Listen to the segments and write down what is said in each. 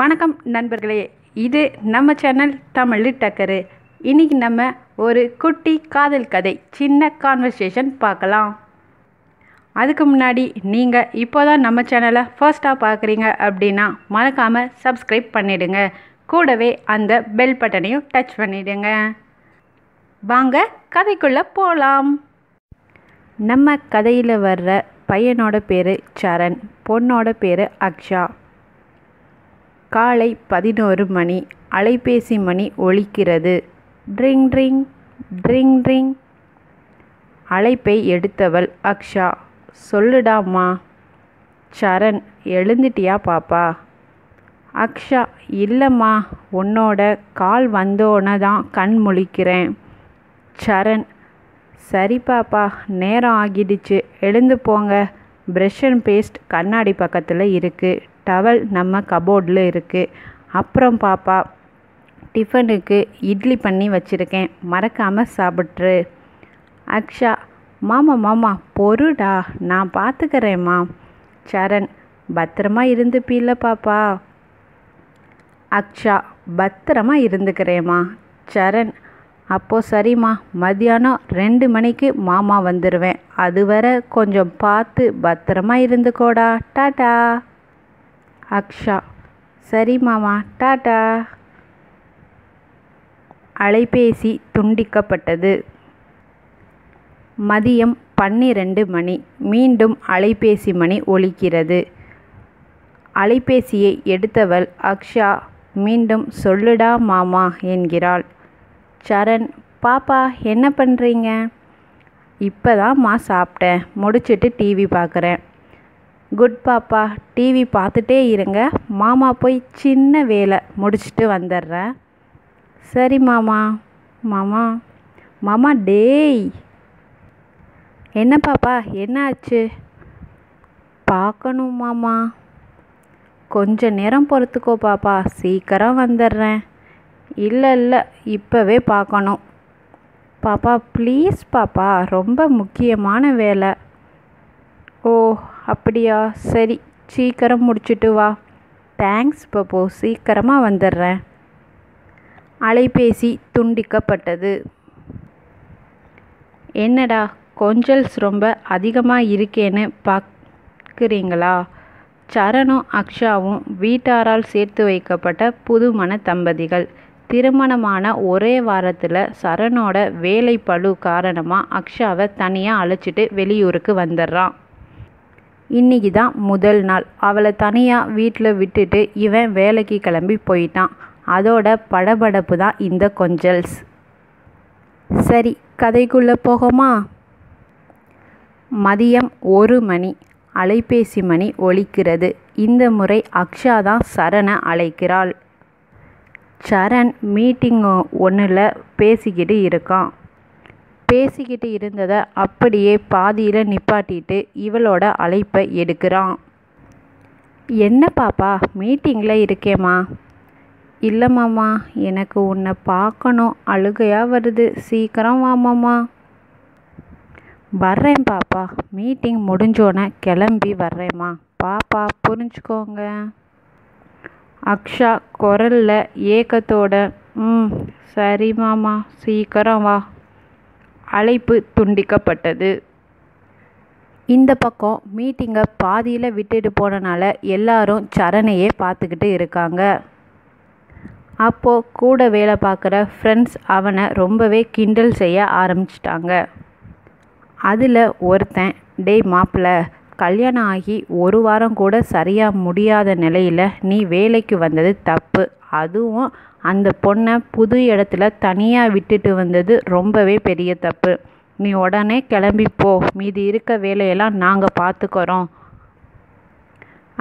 வணக்கம் நண்பர்களே, இது நம்ம சேனல் தமிழ் டக்கரு. இன்னைக்கு நம்ம ஒரு குட்டி காதல் கதை, சின்ன கான்வர்சேஷன் பார்க்கலாம். அதுக்கு முன்னாடி நீங்கள் இப்போ தான் நம்ம சேனலை ஃபர்ஸ்ட்டாக பார்க்குறீங்க அப்படின்னா மறக்காமல் சப்ஸ்கிரைப் பண்ணிவிடுங்க. கூடவே அந்த பெல் பட்டனையும் டச் பண்ணிவிடுங்க. வாங்க கதைக்குள்ளே போகலாம். நம்ம கதையில் வர்ற பையனோட பேர் சரண், பொண்ணோட பேர் அக்ஷா. காலை 11 மணி. அலைபேசி மணி ஒலிக்கிறது. ட்ரிங் ட்ரிங் ட்ரிங் ட்ரிங். அழைப்பை எடுத்தவள் அக்ஷா. சொல்லுடாம்மா. சரண், எழுந்துட்டியா பாப்பா? அக்ஷா, இல்லைம்மா, உன்னோட கால் வந்தோன்னே தான் கண் முழிக்கிறேன். சரண், சரி பாப்பா, நேரம் ஆகிடுச்சு, எழுந்து போங்க. ப்ரஷ் அண்ட் பேஸ்ட் கண்ணாடி பக்கத்தில் இருக்குது. டவல் நம்ம கபோர்டில் இருக்குது. அப்புறம் பாப்பா, டிஃபனுக்கு இட்லி பண்ணி வச்சுருக்கேன், மறக்காமல் சாப்பிட்ரு. அக்ஷா, மாமா பொறுடா, நான் பார்த்துக்கிறேம்மா. சரண், பத்திரமா இருந்துப்பீல்ல பாப்பா? அக்ஷா, பத்திரமா இருந்துக்கிறேம்மா. சரண், அப்போது சரிம்மா, மதியானம் 2 மணிக்கு மாமா வந்துடுவேன், அதுவரை கொஞ்சம் பார்த்து பத்திரமா இருந்துக்கோடா, டாட்டா. அக்ஷா, சரி மாமா, டாட்டா. அலைபேசி துண்டிக்கப்பட்டது. மதியம் 12 மணி. மீண்டும் அலைபேசி மணி ஒலிக்கிறது. அலைபேசியை எடுத்தவள் அக்ஷா. மீண்டும் சொல்லுடா மாமா என்கிறாள். சரண், பாப்பா என்ன பண்ணுறீங்க? இப்போ தான்மா சாப்பிட்டேன், முடிச்சுட்டு டிவி பார்க்குறேன். குட் பாப்பா, டிவி பார்த்துட்டே இருங்க, மாமா போய் சின்ன வேலை முடிச்சுட்டு வந்துடுறேன். சரி மாமா. மாமா மாமா டேய், என்ன பாப்பா, என்ன ஆச்சு? பார்க்கணும் மாமா. கொஞ்ச நேரம் பொறுத்துக்கோ பாப்பா, சீக்கிரம் வந்துடுறேன். இல்லை இப்போவே பார்க்கணும் பாப்பா, ப்ளீஸ் பாப்பா, ரொம்ப முக்கியமான வேலை. ஓ அப்படியா, சரி சீக்கிரம் முடிச்சுட்டு வா. தேங்க்ஸ் பாப்போ, சீக்கிரமாக வந்துடுறேன். அலைபேசி துண்டிக்கப்பட்டது. என்னடா கொஞ்சல்ஸ் ரொம்ப அதிகமாக இருக்கேன்னு பார்க்குறீங்களா? சரணும் அக்ஷாவும் வீட்டாரால் சேர்த்து வைக்கப்பட்ட புதுமண தம்பதிகள். திருமணமான ஒரே வாரத்தில் சரணோட வேலை பளு காரணமாக அக்ஷாவை தனியாக அழைச்சிட்டு வெளியூருக்கு வந்துடுறான். இன்றைக்கி தான் முதல் நாள். அவளை தனியாக வீட்டில் விட்டுட்டு இவன் வேலைக்கு கிளம்பி போயிட்டான். அதோட படபடப்பு தான் இந்த கொஞ்சல்ஸ். சரி, கதைக்குள்ளே போகமா? மதியம் 1 மணி. அலைபேசி மணி ஒலிக்கிறது. இந்த முறை அக்ஷா தான் சரணை அழைக்கிறாள். சரண் மீட்டிங் ஒன்றில் பேசிக்கிட்டு இருந்ததை அப்படியே பாதியில் நிப்பாட்டிட்டு இவளோட அழைப்பை எடுக்கிறான். என்ன பாப்பா, மீட்டிங்கில் இருக்கேம்மா? இல்லை மாமா, எனக்கு உன்னை பார்க்கணும், அழுகையாக வருது, சீக்கிரம் வாமாம்மா. வர்றேன் பாப்பா, மீட்டிங் முடிஞ்சோன்னே கிளம்பி வர்றேம்மா, பாப்பா புரிஞ்சுக்கோங்க. அக்ஷா குரலில் ஏக்கத்தோட சரி மாமா, சீக்கிரம் வா. அழைப்பு துண்டிக்கப்பட்டது. இந்த பக்கம் மீட்டிங்கை பாதியில் விட்டுட்டு போனனால எல்லாரும் சரணையே பார்த்துக்கிட்டு இருக்காங்க. அப்போது கூட வேலை பார்க்குற ஃப்ரெண்ட்ஸ் அவனை ரொம்பவே கிண்டல் செய்ய ஆரம்பிச்சிட்டாங்க. அதில் ஒருத்தன், டே மாப்பிள்ளை, கல்யாணம் ஆகி 1 வாரம் கூட சரியாக முடியாத நிலையில் நீ வேலைக்கு வந்தது தப்பு, அதுவும் அந்த பொண்ணை புது இடத்துல தனியாக விட்டுட்டு வந்தது ரொம்பவே பெரிய தப்பு, நீ உடனே கிளம்பிப்போ, மீதி இருக்க வேலையெல்லாம் நாங்கள் பார்த்துக்கிறோம்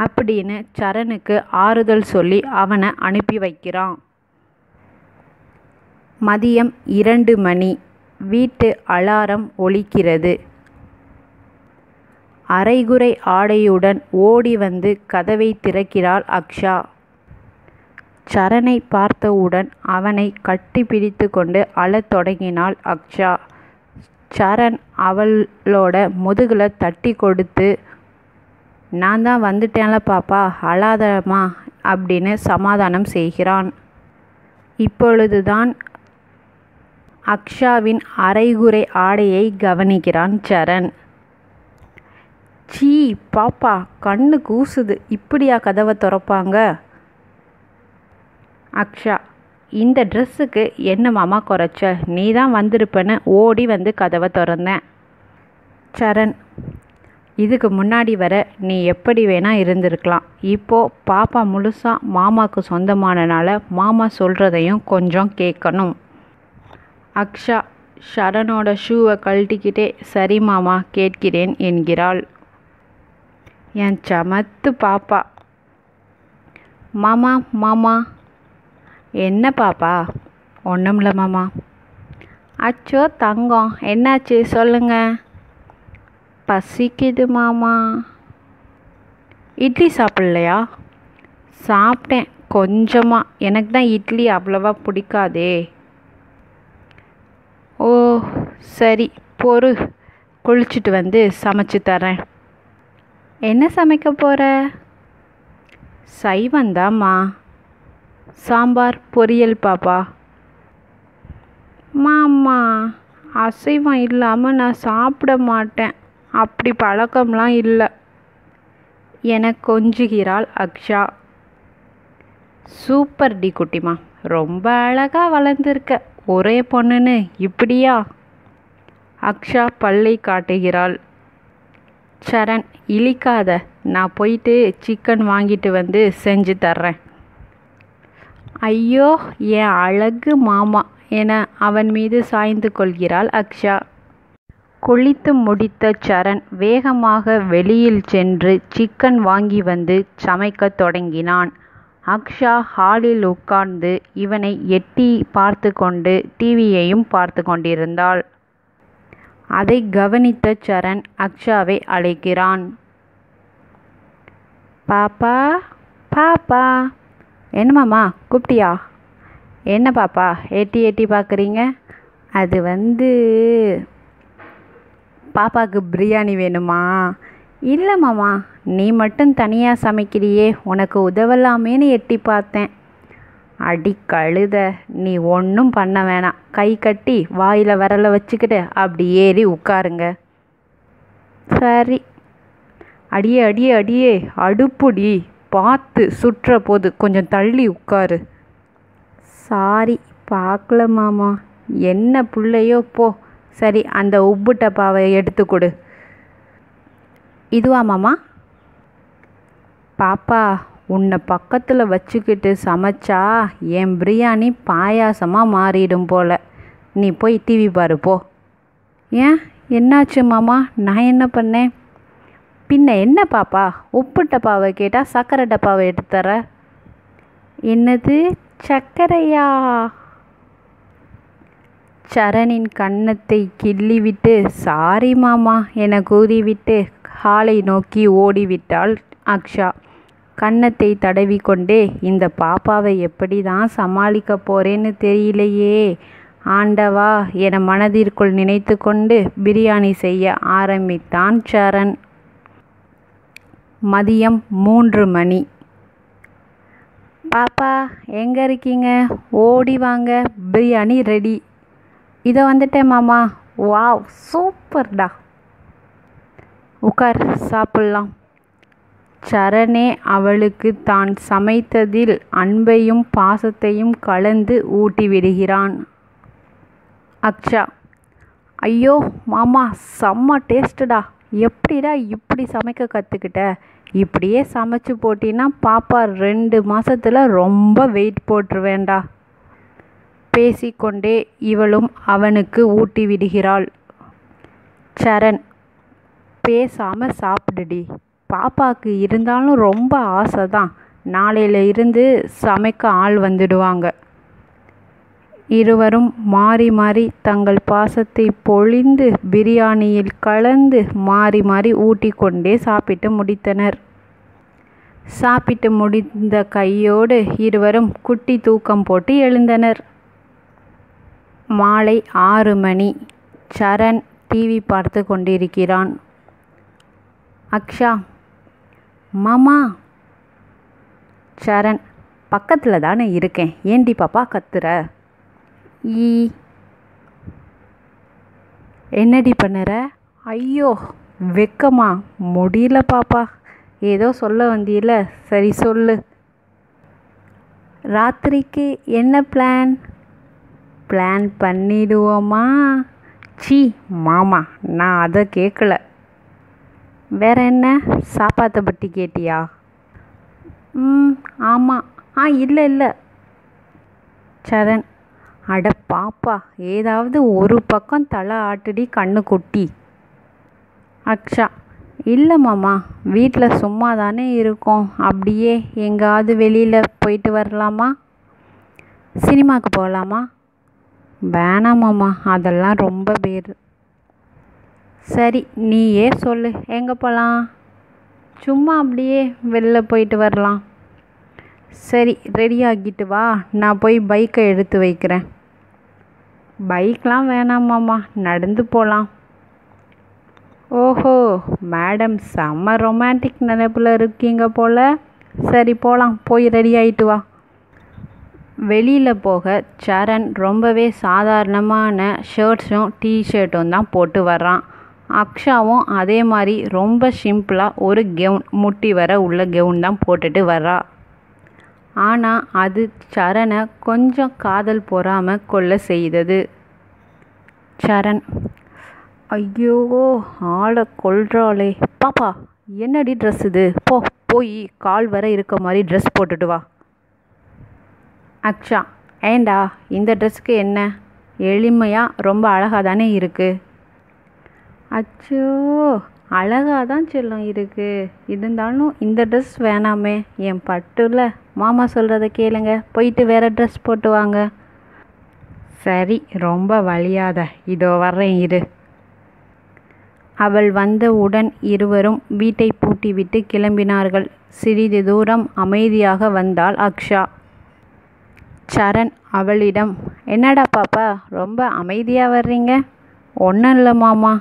அப்படின்னு சரணுக்கு ஆறுதல் சொல்லி அவனை அனுப்பி வைக்கிறான். மதியம் 2 மணி. வீட்டு அலாரம் ஒலிக்கிறது. அரைகுறை ஆடையுடன் ஓடி வந்து கதவை திறக்கிறாள் அக்ஷா. சரணை பார்த்தவுடன் அவனை கட்டிப்பிடித்து கொண்டு அழத் தொடங்கினாள் அக்ஷா. சரண் அவளோட முதுகில் தட்டி கொடுத்து, நான் தான் வந்துட்டேன்ல பாப்பா, அழாதமா, அப்படின்னு சமாதானம் செய்கிறான். இப்பொழுதுதான் அக்ஷாவின் அரைகுறை ஆடையை கவனிக்கிறான் சரண். சீ பாப்பா, கண்ணு கூசுது, இப்படியா கதவை திறப்பாங்க? அக்ஷா, இந்த ட்ரெஸ்ஸுக்கு என்ன மாமா குறைச்ச, நீ தான் வந்திருப்பேன்னு ஓடி வந்து கதவை திறந்தேன். சரண், இதுக்கு முன்னாடி வர நீ எப்படி வேணால் இருந்திருக்கலாம், இப்போது பாப்பா முழுசாக மாமாவுக்கு சொந்தமானனால மாமா சொல்கிறதையும் கொஞ்சம் கேட்கணும். அக்ஷா சரணோட ஷூவை கழட்டிக்கிட்டே சரி மாமா கேட்கிறேன் என்கிறாள். என் சமத்து பாப்பா. மாமா மாமா. என்ன பாப்பா? ஒன்றும்ல மாமா. அச்சோ தங்கம், என்னாச்சு சொல்லுங்க. பசிக்குது மாமா. இட்லி சாப்பிட்லையா? சாப்பிட்டேன் கொஞ்சமாக, எனக்கு தான் இட்லி அவ்வளவா பிடிக்காதே. ஓ சரி, பொறு, குளிச்சுட்டு வந்து சமைச்சு தரேன். என்ன சமைக்க போகிற? சைவந்தாம்மா. சாம்பார் பொரியல் பாப்பா. மாமா, அசைவம் இல்லாமல் நான் சாப்பிட மாட்டேன், அப்படி பழக்கம்லாம் இல்லை என கொஞ்சுகிறாள் அக்ஷா. சூப்பர் டி குட்டிமா, ரொம்ப அழகாக வளர்ந்துருக்க, ஒரே பொண்ணுன்னு இப்படியா? அக்ஷா பல்லை காட்டுகிறாள். சரண், இழிக்காத, நான் போயிட்டு சிக்கன் வாங்கிட்டு வந்து செஞ்சு தர்றேன். ஐயோ என் அழகு மாமா என அவன் மீது சாய்ந்து கொள்கிறாள் அக்ஷா. குளித்து முடித்த சரண் வேகமாக வெளியில் சென்று சிக்கன் வாங்கி வந்து சமைக்க தொடங்கினான். அக்ஷா ஹாலில் உட்கார்ந்து இவனை எட்டி பார்த்து கொண்டு டிவியையும் பார்த்து கொண்டிருந்தாள். அதை கவனித்த சரண் அக்ஷாவை அழைக்கிறான். பாப்பா பாப்பா. என்னமாம்மா கூப்பிட்டியா? என்ன பாப்பா எட்டி எட்டி பார்க்குறீங்க? அது வந்து பாப்பாவுக்கு பிரியாணி வேணுமா? இல்லை மாமா, நீ மட்டும் தனியாக சமைக்கிறியே, உனக்கு உதவலாமேன்னு எட்டி பார்த்தேன். அடி கழுத, நீ ஒன்றும் பண்ண வேணாம், கை கட்டி வாயில் விரலை வச்சுக்கிட்டு அப்படி ஏறி உட்காருங்க. சரி. அடியே அடியே அடியே, அடுப்புடி, பார்த்து சுற்ற போது கொஞ்சம் தள்ளி உட்காரு. சாரி பார்க்கல மாமா. என்ன பிள்ளையோ போ. சரி, அந்த உப்பு டப்பாவை எடுத்து கொடு. இதுவா மாமா? பாப்பா, உன்னை பக்கத்தில் வச்சுக்கிட்டு சமைச்சா என் பிரியாணி பாயாசமாக மாறிடும் போல, நீ போய் டிவி பாரு போ. ஏன், என்னாச்சு மாமா? நான் என்ன பண்ணேன்? பின்ன என்ன பாப்பா, உப்பு டப்பாவை கேட்டால் சர்க்கரை டப்பாவை எடுத்து தர. என்னது, சர்க்கரையா? சரணின் கன்னத்தை கிள்ளிவிட்டு சாரி மாமா என கூறிவிட்டு ஹாலை நோக்கி ஓடிவிட்டாள் அக்ஷா. கன்னத்தை தடவிக்கொண்டே, இந்த பாப்பாவை எப்படி தான் சமாளிக்க போகிறேன்னு தெரியலையே ஆண்டவா என மனதிற்குள் நினைத்து கொண்டு பிரியாணி செய்ய ஆரம்பித்தான் சரண். மதியம் 3 மணி. பாப்பா எங்கே இருக்கீங்க? ஓடி வாங்க, பிரியாணி ரெடி. இதை வந்துட்டேன் மாமா. வாவ் சூப்பர்டா, உட்கார் சாப்பிட்லாம். சரணே அவளுக்கு தான் சமைத்ததில் அன்பையும் பாசத்தையும் கலந்து ஊட்டி விடுகிறான். அக்ஷா, ஐயோ மாமா செம்ம டேஸ்ட்டுடா, எப்படிடா இப்படி சமைக்க கற்றுக்கிட்ட? இப்படியே சமைச்சு போட்டின்னா பாப்பா 2 மாதத்தில் ரொம்ப வெயிட் போட்டுருவேண்டா. பேசிக்கொண்டே இவளும் அவனுக்கு ஊட்டி விடுகிறாள். சரண், பேசாமல் சாப்பிடுடி, பாப்பாவுக்கு இருந்தாலும் ரொம்ப ஆசை தான், நாளையில இருந்து சமைக்க ஆள் வந்துடுவாங்க. இருவரும் மாறி மாறி தங்கள் பாசத்தை பொழிந்து பிரியாணியில் கலந்து மாறி மாறி ஊட்டி கொண்டே சாப்பிட்டு முடித்தனர். சாப்பிட்டு முடிந்த கையோடு இருவரும் குட்டி தூக்கம் போட்டு எழுந்தனர். மாலை 6 மணி. சரண் டிவி பார்த்து கொண்டிருக்கிறான். அக்ஷா, மாமா சரண், பக்கத்தில் தானே இருக்கேன், ஏண்டி பாப்பா கத்துற? ஈ என்னடி பண்ணுற? ஐயோ வெக்கமா முடியல பாப்பா, ஏதோ சொல்ல வந்தியில, சரி சொல்லு. ராத்திரிக்கு என்ன பிளான்? பிளான் பண்ணிடுவோமா? சீ மாமா, நான் அதை கேட்கல. வேற என்ன? சாப்பாட்டை பற்றி கேட்டியா? ஆமாம். இல்லை இல்லை சரண், அட பாப்பா ஏதாவது ஒரு பக்கம் தலை ஆட்டடி கண்ணு கொட்டி. அக்ஷா, இல்லை மாமா, வீட்டில் சும்மா தானே இருக்கோம், அப்படியே எங்காவது வெளியில் போயிட்டு வரலாமா? சினிமாவுக்கு போகலாமா? வேணாமாம்மா, அதெல்லாம் ரொம்ப பேர். சரி நீயே சொல்லு, எங்கே போகலாம்? சும்மா அப்படியே வெளில போயிட்டு வரலாம். சரி ரெடி ஆகிட்டு வா, நான் போய் பைக்கை எடுத்து வைக்கிறேன். பைக்கெலாம் வேணாமாம்மா, நடந்து போகலாம். ஓஹோ மேடம், செம்ம ரொமான்டிக் நினைப்பில் இருக்கீங்க போல். சரி போகலாம், போய் ரெடி ஆகிட்டு வா. வெளியில் போக சரண் ரொம்பவே சாதாரணமான ஷர்ட்ஸும் டீஷர்ட்டும் தான் போட்டு வர்றான். அக்ஷாவும் அதே மாதிரி ரொம்ப சிம்பிளாக ஒரு கெவுன், முட்டி வர உள்ள கெவுன் தான் போட்டுட்டு வர்றா. ஆனால் அது சரணை கொஞ்சம் காதல் பொறாமல் கொள்ள செய்தது. சரண், ஐயோ ஆளை கொள்றாளே, பாப்பா என்னடி ட்ரெஸ் இது, போ போய் கால் வர இருக்க மாதிரி ட்ரெஸ் போட்டுட்டு வா. அக்ஷா, ஏண்டா இந்த ட்ரெஸ்ஸுக்கு என்ன, எளிமையாக ரொம்ப அழகாக தானே இருக்குது. அச்சோ அழகாக தான் செல்லும் இருக்குது, இருந்தாலும் இந்த ட்ரெஸ் வேணாமே, என் பட்டுல மாமா சொல்கிறத கேளுங்க, போயிட்டு வேறு ட்ரெஸ் போட்டு வாங்க. சரி ரொம்ப வலியாத, இதோ வர்றேன் இரு. அவள் வந்தவுடன் இருவரும் வீட்டை பூட்டிவிட்டு கிளம்பினார்கள். சிறிது தூரம் அமைதியாக வந்தாள் அக்ஷா. சரண் அவளிடம், என்னடா பாப்பா ரொம்ப அமைதியாக வர்றீங்க? ஒன்றும் இல்லை மாமா.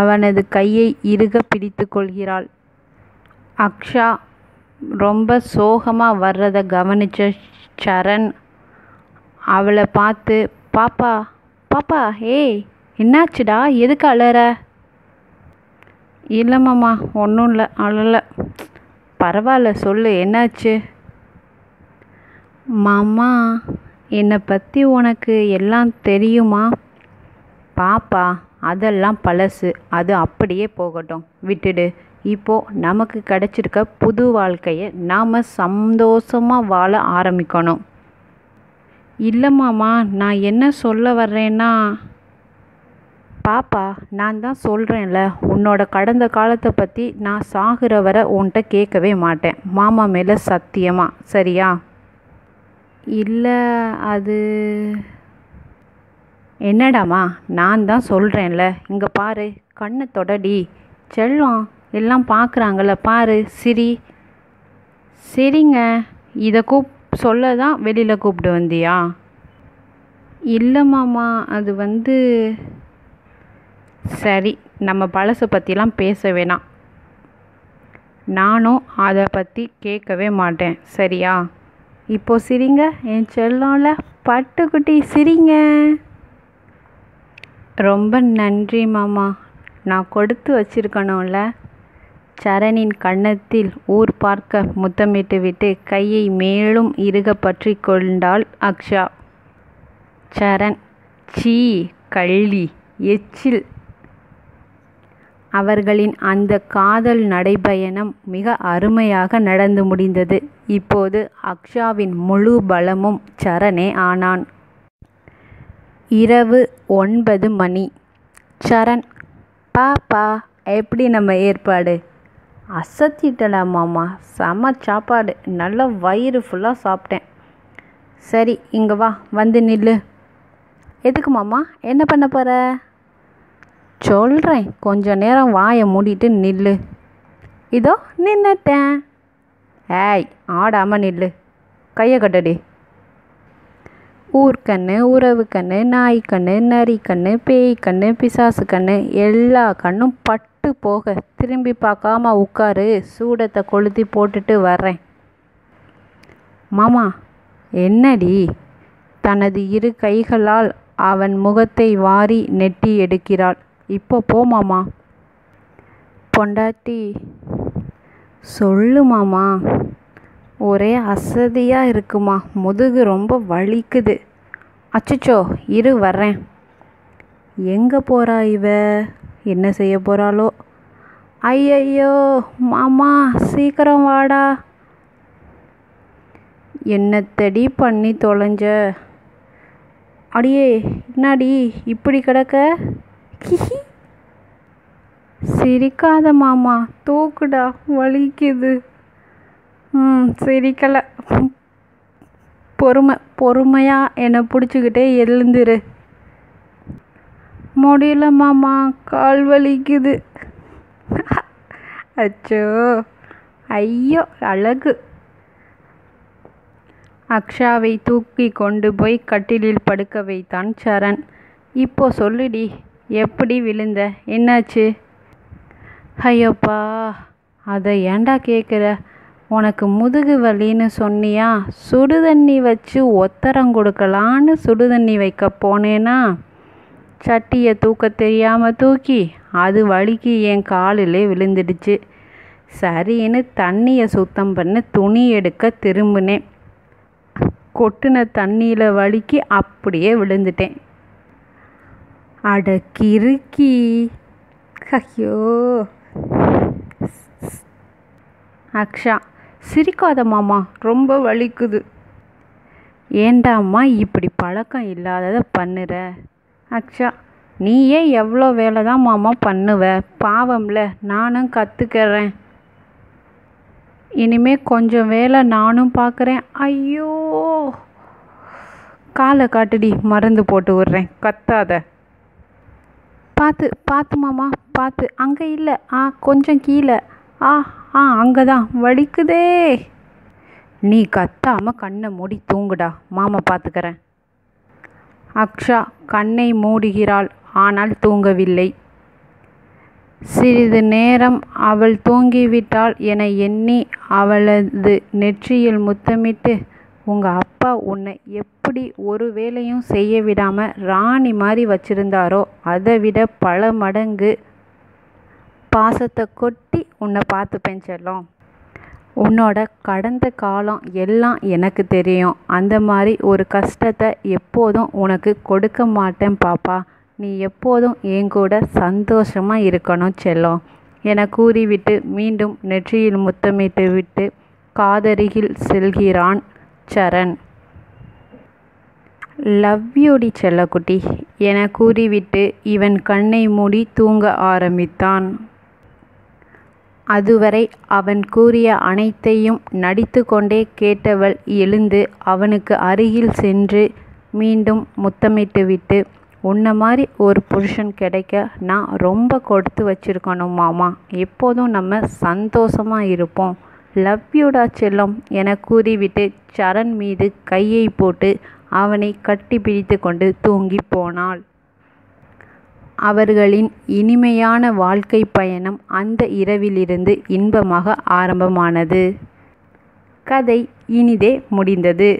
அவனது கையை இறுக பிடித்து கொள்கிறாள். அக்ஷா ரொம்ப சோகமாக வர்றதை கவனித்த சரண் அவளை பார்த்து, பாப்பா பாப்பா ஏய் என்னாச்சுடா, எதுக்கு அழற? இல்லை மாமா ஒன்றும் இல்லை, அழலை. பரவாயில்ல சொல்லு, என்னாச்சு? மாமா என்னை பற்றி உனக்கு எல்லாம் தெரியுமா? பாப்பா அதெல்லாம் பழசு, அது அப்படியே போகட்டும், விட்டுடு. இப்போது நமக்கு கிடைச்சிருக்க புது வாழ்க்கையை நாம் சந்தோஷமாக வாழ ஆரம்பிக்கணும். இல்லை மாமா, நான் என்ன சொல்ல வர்றேன்னா, பாப்பா நான் தான் சொல்கிறேன்ல, உன்னோட கடந்த காலத்தை பற்றி நான் சாகுற வரை உன்கிட்ட கேட்கவே மாட்டேன், மாமா மேலே சத்தியமாக, சரியா? இல்லை அது என்னடாமா, நான் தான் சொல்கிறேன்ல, இங்கே பாரு, கண்ணை தொடடி செல்லும், எல்லாம் பார்க்குறாங்கள பாரு, சிரி. சரிங்க, இதை சொல்ல தான் வெளியில் கூப்பிட்டு வந்தியா? இல்லை மாமா அது வந்து, சரி நம்ம பழசை பற்றிலாம் பேச வேணாம், நானும் அதை பற்றி கேட்கவே மாட்டேன், சரியா? இப்போது சிரிங்க என் செல்லம்ல, பட்டுக்குட்டி சிரிங்க. ரொம்ப நன்றி மாமா, நான் கொடுத்து வச்சிருக்கணும்ல. சரணின் கன்னத்தில் ஊர் பார்க்க முத்தமிட்டு விட்டு கையை மேலும் இறுக பற்றி கொண்டாள் அக்ஷா. சரண், சீ கள்ளி எச்சில். அவர்களின் அந்த காதல் நடைபயணம் மிக அருமையாக நடந்து முடிந்தது. இப்போது அக்ஷாவின் முழு பலமும் சரணே ஆனான். இரவு 9 மணி. சரண், பாப்பா எப்படி நம்ம ஏற்பாடு? அசத்திட்டடா மாமா, செம சாப்பாடு, நல்லா வயிறு ஃபுல்லாக சாப்பிட்டேன். சரி இங்கே வா, வந்து நில்லு. எதுக்கு மாமா, என்ன பண்ண போகிற? சொல்கிறேன், கொஞ்சம் நேரம் வாயை மூடிட்டு நில்லு. இதோ நின்னுட்டேன். ஏய் ஆடாமல் நில்லு, கையை கட்டடி. ஊர்க்கண்ணு, உறவு கண்ணு, நாய் கண்ணு, நரி கண்ணு, பேய் கண்ணு, பிசாசு கண்ணு, எல்லா கண்ணும் பட்டு போக திரும்பி பார்க்காம உட்காரு, சூடத்தை கொளுத்தி போட்டுட்டு வர்றேன். மாமா என்னடி? தனது இரு கைகளால் அவன் முகத்தை வாரி நெட்டி எடுக்கிறாள். இப்போ போ மாமா. பொண்டாட்டி சொல்லு மாமா. ஒரே அசதியாக இருக்குமா, முதுகு ரொம்ப வலிக்குது. அச்சச்சோ இரு வர்றேன். எங்கே போகிறா இவ? என்ன செய்ய போகிறாளோ? ஐயையோ மாமா சீக்கிரம் வாடா. என்னத்தடி பண்ணி தொலைஞ்ச? அடியே என்னாடி இப்படி கிடக்க? கிஹி சிரிக்காத மாமா, தூக்குடா வலிக்குது. சிரிக்கலை, பொறுமையாக என்னை பிடிச்சிக்கிட்டே எழுந்துரு. முடியல மாமா கால் வலிக்குது. அச்சோ ஐயோ அழகு. அக்ஷாவை தூக்கி கொண்டு போய் கட்டிலில் படுக்க வைத்தான் சரண். இப்போ சொல்லுடி, எப்படி விழுந்த, என்னாச்சு? ஐயோப்பா அதை ஏண்டா கேட்குற? உனக்கு முதுகு வலின்னு சொன்னியா? சுடுதண்ணி வச்சு ஒத்தரம் கொடுக்கலான்னு சுடுதண்ணி வைக்க போனேன்னா சட்டியை தூக்க தெரியாமல் தூக்கி அது வலிக்கு என் காலிலே விழுந்துடுச்சு. சரின்னு தண்ணியை சுத்தம் பண்ணி துணி எடுக்க திரும்பினேன். கொட்டின தண்ணியில் வலிக்கு அப்படியே விழுந்துட்டேன். அடக்கிருக்கி ஐயோ. அக்ஷா சிரிக்காத மாமா ரொம்ப வலிக்குது. ஏண்டாம்மா இப்படி பழக்கம் இல்லாததை பண்ணுற? அக்ஷா நீயே எவ்வளோ வேலை தான் மாமா பண்ணுவ, பாவம்ல நானும் கற்றுக்கிறேன். இனிமேல் கொஞ்சம் வேலை நானும் பார்க்குறேன். ஐயோ காலை காட்டுடி, மருந்து போட்டு விட்றேன், கத்தாத. பார்த்து பார்த்து மாமா பார்த்து. அங்கே இல்லை, கொஞ்சம் கீழே. அங்கே தான் வலிக்குதே. நீ கத்தாமல் கண்ணை மூடி தூங்குடா, மாமா பார்த்துக்கிறேன். அக்ஷா கண்ணை மூடுகிறாள், ஆனால் தூங்கவில்லை. சிறிது நேரம் அவள் தூங்கிவிட்டாள் என எண்ணி அவளது நெற்றியில் முத்தமிட்டு, உங்கள் அப்பா உன்னை எப்படி ஒரு வேலையும் செய்ய விடாமல் ராணி மாதிரி வச்சிருந்தாரோ அதை விட பல மடங்கு பாசத்தை கொட்டி உன்னை பார்த்துப்பேன் செல்லம். உன்னோட கடந்த காலம் எல்லாம் எனக்கு தெரியும். அந்த மாதிரி ஒரு கஷ்டத்தை எப்போதும் உனக்கு கொடுக்க மாட்டேன் பாப்பா. நீ எப்போதும் என் கூட சந்தோஷமாக இருக்கணும் செல்லம் என கூறிவிட்டு மீண்டும் நெற்றியில் முத்தமிட்டு விட்டு காதருகில் செல்கிறான் சரண். லவ் யூடி செல்லக்குட்டி என கூறிவிட்டு இவன் கண்ணை மூடி தூங்க ஆரம்பித்தான். அதுவரை அவன் கூறிய அனைத்தையும் நடித்து கொண்டே கேட்டவள் எழுந்து அவனுக்கு அருகில் சென்று மீண்டும் முத்தமிட்டுவிட்டு, உன்ன மாதிரி ஒரு புருஷன் கிடைக்க நான் ரொம்ப கொடுத்து வச்சிருக்கணும் மாமா, எப்போதும் நம்ம சந்தோஷமாக இருப்போம், லவ் யூடா செல்லம் என கூறிவிட்டு சரண் மீது கையை போட்டு அவனை கட்டி பிடித்து கொண்டு தூங்கி போனாள். அவர்களின் இனிமையான வாழ்க்கை பயணம் அந்த இரவிலிருந்து இன்பமாக ஆரம்பமானது. கதை இனிதே முடிந்தது.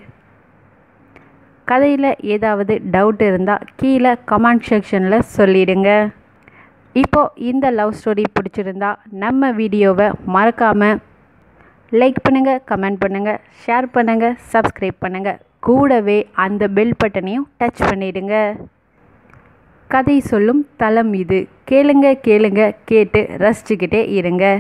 கதையில் ஏதாவது டவுட் இருந்தால் கீழே கமெண்ட் செக்ஷனில் சொல்லிடுங்க. இப்போது இந்த லவ் ஸ்டோரி பிடிச்சிருந்தா நம்ம வீடியோவை மறக்காமல் லைக் பண்ணுங்கள், கமெண்ட் பண்ணுங்கள், ஷேர் பண்ணுங்கள், சப்ஸ்கிரைப் பண்ணுங்கள். கூடவே அந்த பெல் பட்டனையும் டச் பண்ணிடுங்க. கதை சொல்லும் தளம் இது. கேளுங்க கேளுங்க கேட்டு ரசிச்சுக்கிட்டே இருங்க.